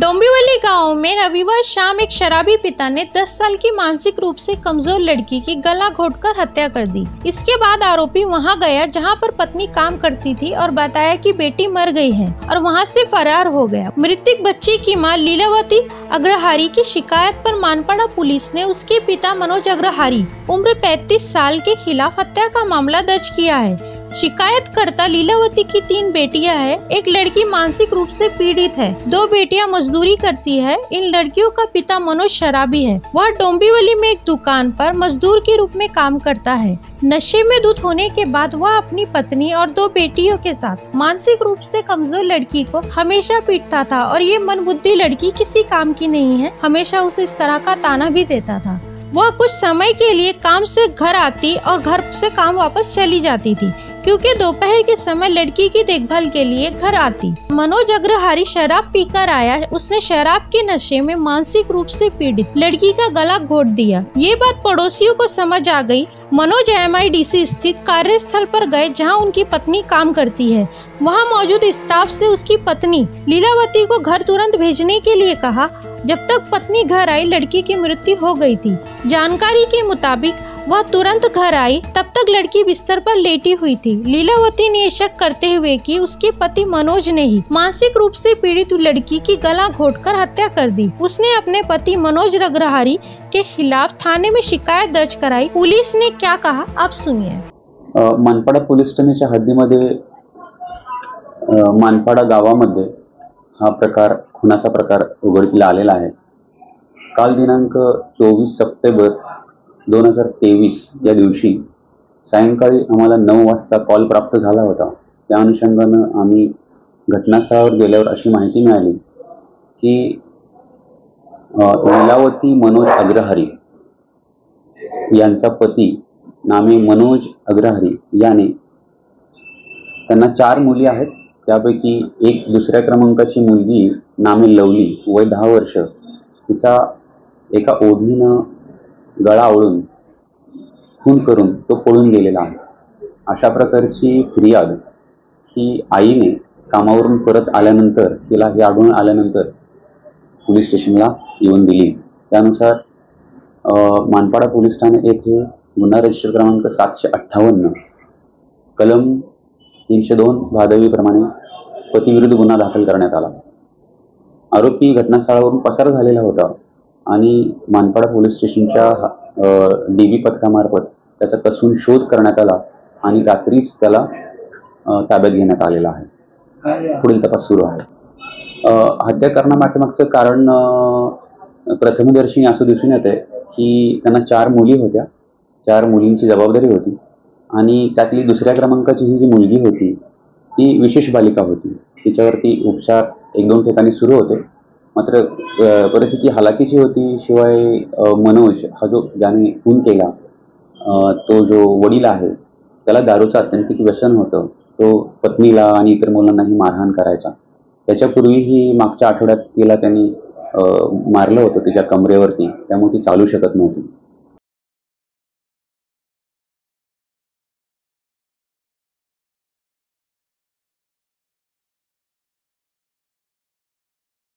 डोम्बिवली गांव में रविवार शाम एक शराबी पिता ने 10 साल की मानसिक रूप से कमजोर लड़की की गला घोंटकर हत्या कर दी। इसके बाद आरोपी वहां गया जहां पर पत्नी काम करती थी और बताया कि बेटी मर गई है और वहां से फरार हो गया। मृतक बच्ची की मां लीलावती अग्रहारी की शिकायत पर मानपड़ा पुलिस ने उसके पिता मनोज अग्रहारी उम्र 35 साल के खिलाफ हत्या का मामला दर्ज किया है। शिकायतकर्ता लीलावती की 3 बेटियां हैं, एक लड़की मानसिक रूप से पीड़ित है, 2 बेटियां मजदूरी करती है। इन लड़कियों का पिता मनोज शराबी है, वह डोम्बिवली में एक दुकान पर मजदूर के रूप में काम करता है। नशे में धुत होने के बाद वह अपनी पत्नी और 2 बेटियों के साथ मानसिक रूप से कमजोर लड़की को हमेशा पीटता था और ये मनबुद्धि लड़की किसी काम की नहीं है, हमेशा उसे इस तरह का ताना भी देता था। वह कुछ समय के लिए काम से घर आती और घर से काम वापस चली जाती थी क्योंकि दोपहर के समय लड़की की देखभाल के लिए घर आती। मनोज अग्रहारी शराब पीकर आया, उसने शराब के नशे में मानसिक रूप से पीड़ित लड़की का गला घोंट दिया। ये बात पड़ोसियों को समझ आ गई। मनोज एमआईडीसी स्थित कार्यस्थल पर गए जहां उनकी पत्नी काम करती है। वहां मौजूद स्टाफ से उसकी पत्नी लीलावती को घर तुरंत भेजने के लिए कहा। जब तक पत्नी घर आई लड़की की मृत्यु हो गयी थी। जानकारी के मुताबिक वह तुरंत घर आई, तब तक लड़की बिस्तर पर लेटी हुई थी। लीलावती ने शक करते हुए कि उसके पति मनोज ने ही मानसिक रूप से पीड़ित लड़की की गला घोंटकर हत्या कर दी, उसने अपने पति मनोज अग्रहारी के खिलाफ थाने में शिकायत दर्ज कराई। पुलिस ने क्या कहा आप सुनिए। मानपड़ा पोलीस ठाण्याच्या हद्दीमध्ये मानपड़ा गावामध्ये हा प्रकार खुनाचा प्रकार उघडकीला आलेला आहे। काल दिनांक 24 सप्टेंबर 2023 या दिवशी सायंकाळी आम्हाला 9 वाजता कॉल प्राप्त झाला होता। त्या अनुषंगाने आम्ही घटनास्थळावर गेल्यावर अशी माहिती मिळाली की लीलावती मनोज अग्रहारी यांचा पती नामे मनोज अग्रहारी याने त्यांना 4 मुली आहेत, त्यापैकी एक 2ऱ्या क्रमांकाची मुलगी नामे लवली वय 10 वर्ष तिचा एका ओढणीने गळा ओळून खून करून तो पळून गेलेला आहे। अशा प्रकारची फिर्याद ही आईने कामावरून परत आल्यानंतर तिला हे आढळून आल्यानंतर पोलीस स्टेशनला येऊन दिली। त्यानुसार मानपाडा पोलीस ठाणे येथे गुन्हा रजिस्टर क्रमांक 758 कलम 302 वादवी प्रमाणे पतीविरुद्ध गुन्हा दाखल करण्यात आला। आरोपी घटनास्थळावरून पसार झालेला होता आणि मानपाडा पोलीस स्टेशनच्या डीबी पथकामार्फत त्याचा कसून शोध करण्यात आला आणि रात्रीच त्याला ताब्यात घेण्यात आलेला आहे। पुढील तपास सुरू आहे। हत्या करण्यामागचं कारण प्रथमदर्शनी असं दिसून येते की त्यांना 4 मुली होत्या, 4 मुलींची जबाबदारी होती आणि त्यातली 2ऱ्या क्रमांकाची ही जी मुलगी होती ती विशेष बालिका होती। तिच्यावरती उपचार 1-2 ठिकाणी सुरू होते, मात्र परिस्थिती हालाकीची होती। शिवाय मनोज हा जो ज्याने खून केला तो जो वडील आहे त्याला दारूचं अत्यंत व्यसन होतं, तो पत्नीला आणि इतर मुलांनाही मारहाण करायचा। त्याच्यापूर्वीही मागच्या आठवड्यात तिला त्यांनी मारलं होतं तिच्या कमरेवरती, त्यामुळे ती चालू शकत नव्हती।